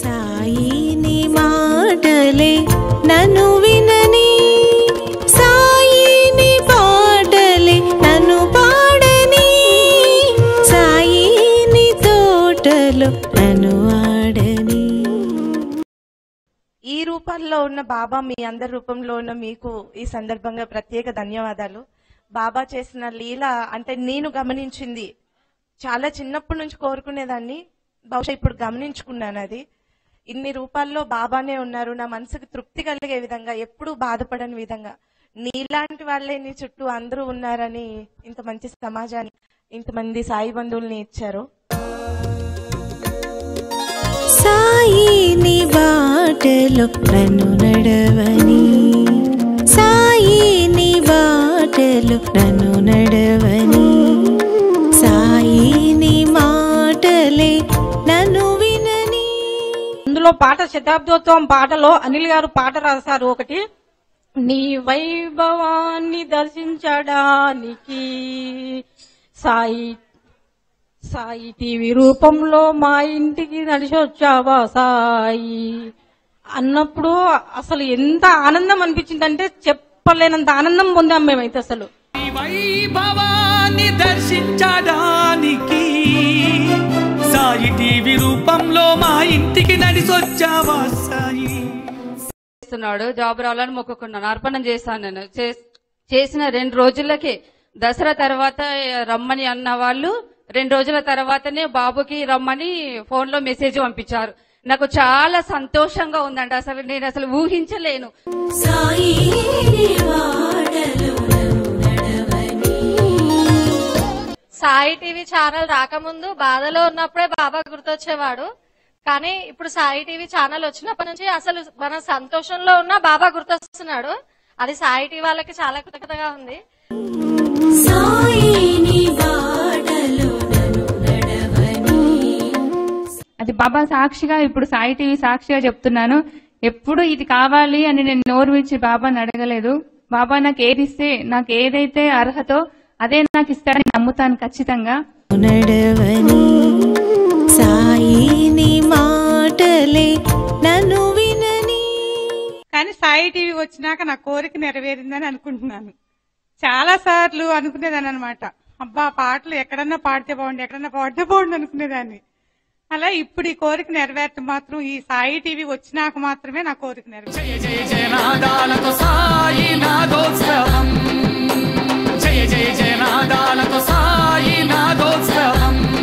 ಸಾಯಿ ನೀ ಮಾಡಲೇ ನಾನು ವಿನನಿ ಸಾಯಿ ನೀ ಪಾಡಲೇ ನಾನು ಪಾಡನಿ ಸಾಯಿ ನೀ ತೋಟಲು ನಾನು ಆಡನಿ. ఈ రూపాల్లో ఉన్న బాబా మీ అందరి రూపంలో ఉన్న మీకు ఈ సందర్భంగా ప్రత్యేక ధన్యవాదాలు. బాబా చేసిన లీల అంటే నేను గమనించింది, చాలా చిన్నప్పటి నుంచి కోరుకునేదాన్ని, బహుశా ఇప్పుడు గమనించుకున్నాను. అది ఇన్ని రూపాల్లో బాబానే ఉన్నారు. నా మనసుకు తృప్తి కలిగే విధంగా, ఎప్పుడూ బాధపడని విధంగా, నీలాంటి వాళ్లే నీ చుట్టూ అందరూ ఉన్నారని ఇంత మంచి సమాజాన్ని, ఇంతమంది సాయి బంధువుల్ని ఇచ్చారు. సాయి నీ బాటలో నన్ను నడవని, సాయి నీ బాటలో నన్ను నడవని, సాయి నీ మాటలే నన్ను. అందులో పాట శతాబ్దోత్సవం పాటలో అనిల్ గారు పాట రాశారు. ఒకటి, నీ వైభవాన్ని దర్శించడానికి సాయి సాయి టీవీ రూపంలో మా ఇంటికి నడిచొచ్చావా సాయి అన్నప్పుడు అసలు ఎంత ఆనందం అనిపించిందంటే చెప్పలేనంత ఆనందం పొందాం మేమైతే. అసలు వైభవాన్ని దర్శించడానికి సాయి టీవీ రూపంలో మా ఇంటికి నడిచొచ్చావా సాయి. చేస్తున్నాడు, జాబ్ రావాలని మొక్కుకున్నాను, అర్పణం చేశాను. నేను చేసిన 2 రోజులకే దసరా తర్వాత రమ్మని అన్న వాళ్ళు 2 రోజుల తర్వాతనే బాబుకి రమ్మని ఫోన్ లో మెసేజ్ పంపించారు. నాకు చాలా సంతోషంగా ఉందంట. అసలు నేను అసలు ఊహించలేను. సాయి సాయి టీవీ ఛానల్ రాకముందు బాధలో ఉన్నప్పుడే బాబా గుర్తొచ్చేవాడు, కానీ ఇప్పుడు సాయి టీవీ ఛానల్ వచ్చినప్పటి నుంచి అసలు మన సంతోషంలో ఉన్న బాబా గుర్తొస్తున్నాడు. అది సాయి టీవీ వాళ్ళకి చాలా కృతజ్ఞతగా ఉంది. అది బాబా సాక్షిగా, ఇప్పుడు సాయి టీవీ సాక్షిగా చెప్తున్నాను. ఎప్పుడు ఇది కావాలి అని నేను నోరు విడిచి బాబాను అడగలేదు. బాబా నాకు ఏదిస్తే, నాకు ఏదైతే అర్హతో అదే నాకు ఇస్తాడని నమ్ముతాను ఖచ్చితంగా. నడవని సాయిని మాటలే నన్ను వినని. కానీ సాయి టీవీ వచ్చినాక నా కోరిక నెరవేరిందని అనుకుంటున్నాను. చాలా సార్లు అనుకునేదాన్ని అనమాట, అబ్బా పాటలు ఎక్కడన్నా పాడితే బాగుండు, ఎక్కడన్నా పాడితే బాగుండు అనుకునేదాన్ని. అలా ఇప్పుడు ఈ కోరిక నెరవేరటం మాత్రం ఈ సాయి టీవీ వచ్చినాక మాత్రమే నా కోరిక నెరవేరు. జయ జయ జయనాదాలతో సాయి నాదోత్సవం.